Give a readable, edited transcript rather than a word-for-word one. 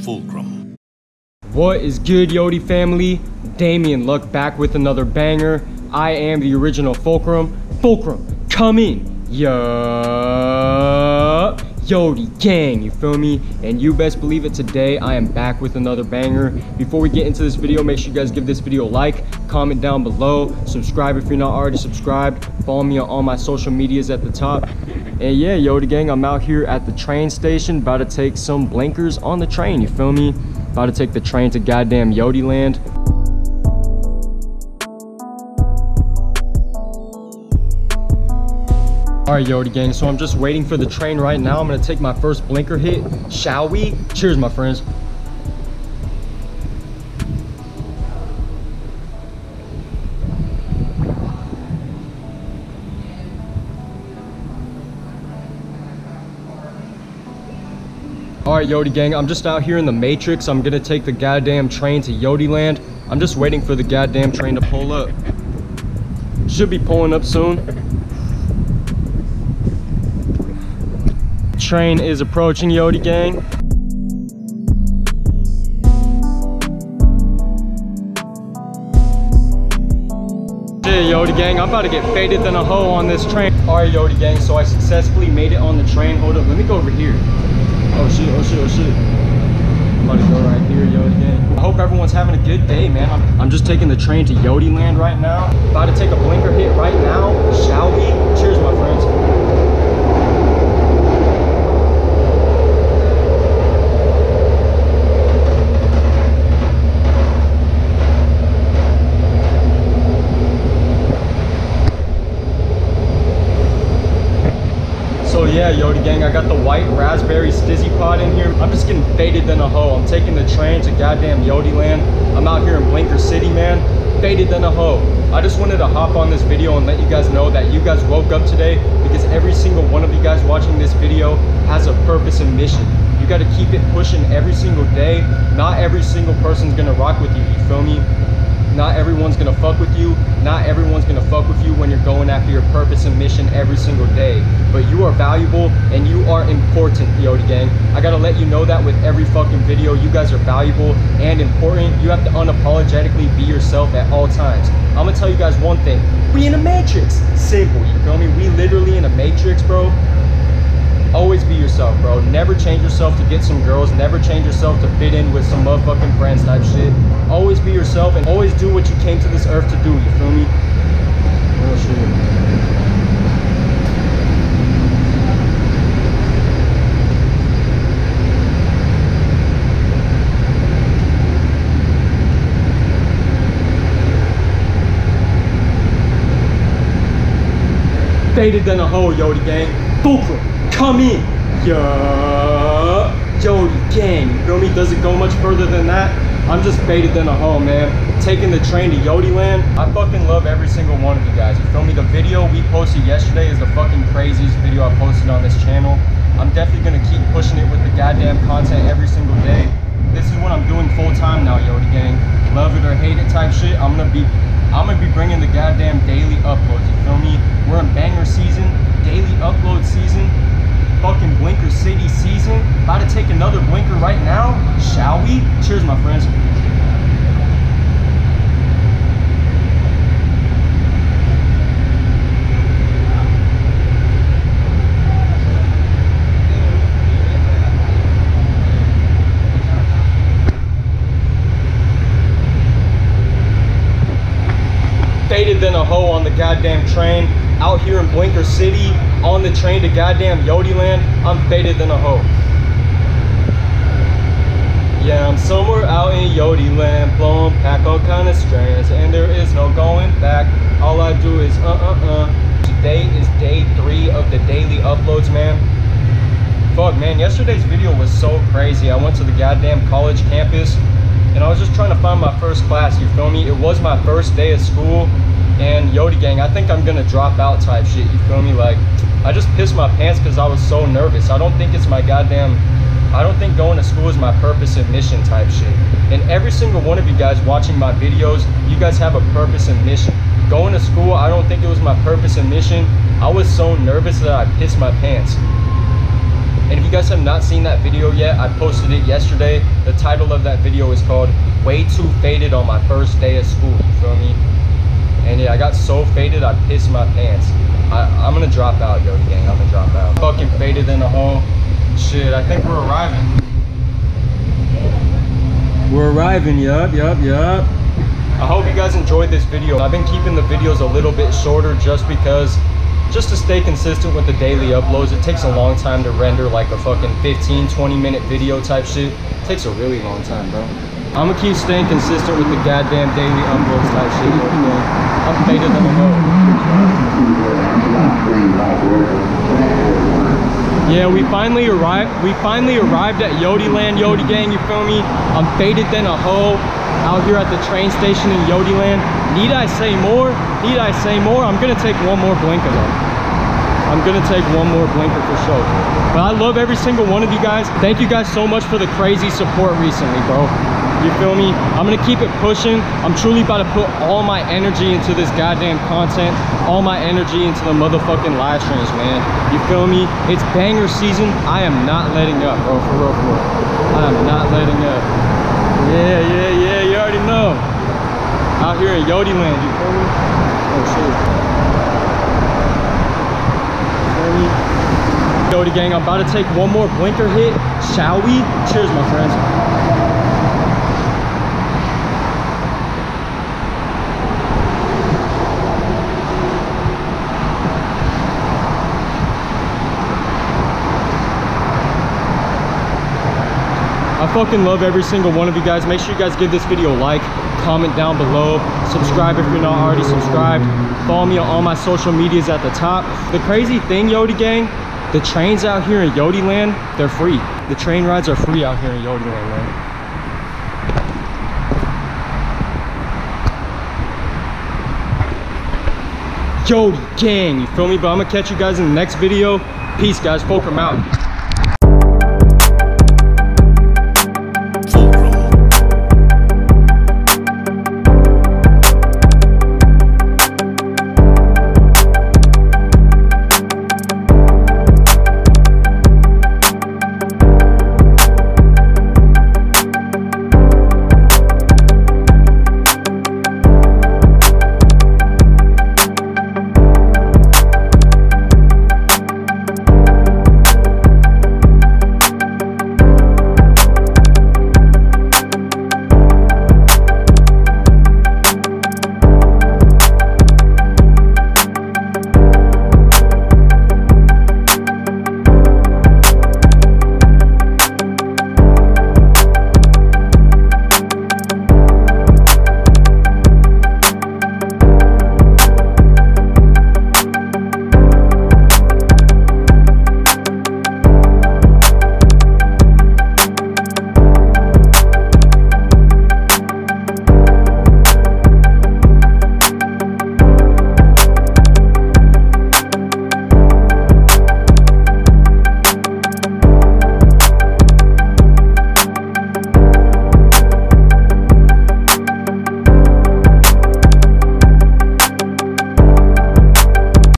Fulcrum. What is good, Yodi family? Damian Luck back with another banger. I am the original Fulcrum. Fulcrum, come in. Yup, Yodi gang, you feel me? And you best believe it, today I am back with another banger. Before we get into this video, make sure you guys give this video a like, comment down below, subscribe if you're not already subscribed, follow me on all my social medias at the top. And yeah, Yodi gang, I'm out here at the train station, about to take some blinkers on the train, you feel me? About to take the train to goddamn Yodi land. Alright, Yodi gang, so I'm just waiting for the train right now. I'm gonna take my first blinker hit, shall we? Cheers, my friends. Alright, Yodi gang, I'm just out here in the Matrix. I'm gonna take the goddamn train to Yodi land. I'm just waiting for the goddamn train to pull up. Should be pulling up soon. Train is approaching, Yodi gang. Hey, Yodi gang, I'm about to get faded than a hoe on this train. Alright, Yodi gang, so I successfully made it on the train. Hold up, let me go over here. Oh shit, oh shit, oh shit. I'm about to go right here, Yodi gang. I hope everyone's having a good day, man. I'm just taking the train to Yodi land right now. About to take a blinker hit right now, shall we? Cheers, my friends. So yeah, Yodi gang, I got the white raspberry STIIIZY pod in here. I'm just getting faded than a hoe. I'm taking the train to goddamn Yodi land. I'm out here in Blinker City, man. Faded than a hoe. I just wanted to hop on this video and let you guys know that you guys woke up today, because every single one of you guys watching this video has a purpose and mission. You gotta keep it pushing every single day. Not every single person's gonna rock with you, you feel me? Not everyone's gonna fuck with you. Not everyone's gonna fuck with you when you're going after your purpose and mission every single day. But you are valuable and you are important, Yodi gang. I gotta let you know that with every fucking video. You guys are valuable and important. You have to unapologetically be yourself at all times. I'm gonna tell you guys one thing. We in a matrix. Simple, you feel me? We literally in a matrix, bro. Always be yourself, bro. Never change yourself to get some girls. Never change yourself to fit in with some motherfucking friends type shit. Always be yourself and always do what you came to this earth to do, you feel me? Real shit. Faded than a hoe, Yodi gang. Fulcrum. Come in, yo, Yodi gang, you feel me? Doesn't go much further than that. I'm just baited than a hoe, man. Taking the train to Yodi land. I fucking love every single one of you guys, you feel me? The video we posted yesterday is the fucking craziest video I posted on this channel. I'm definitely gonna keep pushing it with the goddamn content every single day. This is what I'm doing full time now, Yodi gang. Love it or hate it type shit. I'm gonna be bringing the goddamn daily uploads, you feel me? We're in banger season, daily upload season. Fucking Blinker City season. About to take another blinker right now, shall we? Cheers, my friends. Faded than a hoe on the goddamn train. Out here in Blinker City, on the train to goddamn Yodi land, I'm faded than a hoe. Yeah, I'm somewhere out in Yodi land, blowing back all kind of strands, and there is no going back. All I do is Today is day 3 of the daily uploads, man. Fuck, man, yesterday's video was so crazy. I went to the goddamn college campus, and I was just trying to find my first class, you feel me? It was my first day of school. And Yodi gang, I think I'm gonna drop out type shit, you feel me? Like, I just pissed my pants because I was so nervous. I don't think it's my goddamn I don't think going to school is my purpose and mission type shit. And every single one of you guys watching my videos, you guys have a purpose and mission. Going to school, I don't think it was my purpose and mission. I was so nervous that I pissed my pants. And if you guys have not seen that video yet, I posted it yesterday. The title of that video is called Way Too Faded on My First Day of School, you feel me? And yeah, I got so faded, I pissed my pants. I'm gonna drop out, yo, gang, I'm gonna drop out. Fucking faded in the hole. Shit, I think we're arriving. We're arriving, yup. I hope you guys enjoyed this video. I've been keeping the videos a little bit shorter just to stay consistent with the daily uploads. It takes a long time to render like a fucking 15-20 minute video type shit. It takes a really long time, bro. I'm gonna keep staying consistent with the goddamn daily uploads type shit. I'm faded than a hoe. Yeah, we finally arrived at Yodi Land, Yodi gang, you feel me? I'm faded than a hoe out here at the train station in Yodi Land. Need I say more? Need I say more? I'm gonna take one more blinker though. I'm gonna take one more blinker for sure. But I love every single one of you guys. Thank you guys so much for the crazy support recently, bro. You feel me? I'm gonna keep it pushing. I'm truly about to put all my energy into this goddamn content, all my energy into the motherfucking live streams, man. You feel me? It's banger season. I am not letting up, bro, for real, for real. I am not letting up. Yeah, you already know. Out here in Yodi Land, you feel me? Oh shit. You feel me? Yodi gang, I'm about to take one more blinker hit, shall we? Cheers, my friends. Fucking love every single one of you guys. Make sure you guys give this video a like, comment down below, subscribe if you're not already subscribed, follow me on all my social medias at the top. The crazy thing, Yodi gang, the trains out here in Yodi Land, they're free. The train rides are free out here in Yodi Land, man. Yodi gang, you feel me? But I'm gonna catch you guys in the next video. Peace guys, Fulcrum out.